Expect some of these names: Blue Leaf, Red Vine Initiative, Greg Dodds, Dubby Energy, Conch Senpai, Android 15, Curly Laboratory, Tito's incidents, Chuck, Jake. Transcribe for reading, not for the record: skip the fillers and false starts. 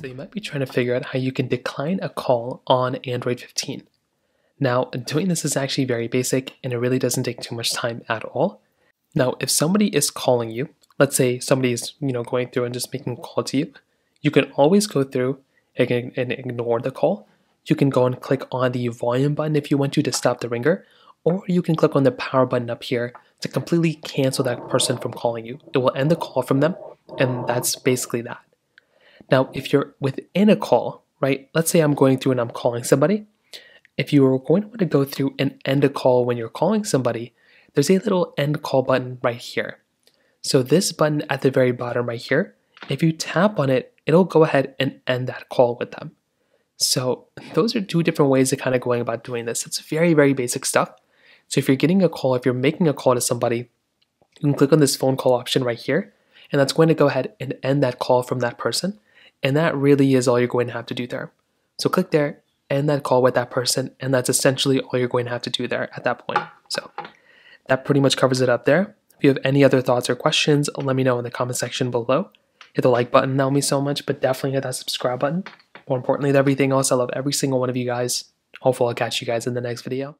So you might be trying to figure out how you can decline a call on Android 15. Now, doing this is actually very basic and it really doesn't take too much time at all. Now, if somebody is calling you, let's say somebody is going through and just making a call to you, you can always go through and ignore the call. You can go and click on the volume button if you want to stop the ringer, or you can click on the power button up here to completely cancel that person from calling you. It will end the call from them, and that's basically that. Now, if you're within a call, right, let's say I'm going through and I'm calling somebody. If you are going to want to go through and end a call when you're calling somebody, there's a little end call button right here. So this button at the very bottom right here, if you tap on it, it'll go ahead and end that call with them. So those are two different ways of kind of going about doing this. It's very, very basic stuff. So if you're getting a call, if you're making a call to somebody, you can click on this phone call option right here, and that's going to go ahead and end that call from that person. And that really is all you're going to have to do there. So click there, end that call with that person, and that's essentially all you're going to have to do there at that point. So that pretty much covers it up there. If you have any other thoughts or questions, let me know in the comment section below. Hit the like button, that will mean so much, but definitely hit that subscribe button. More importantly than everything else, I love every single one of you guys. Hopefully I'll catch you guys in the next video.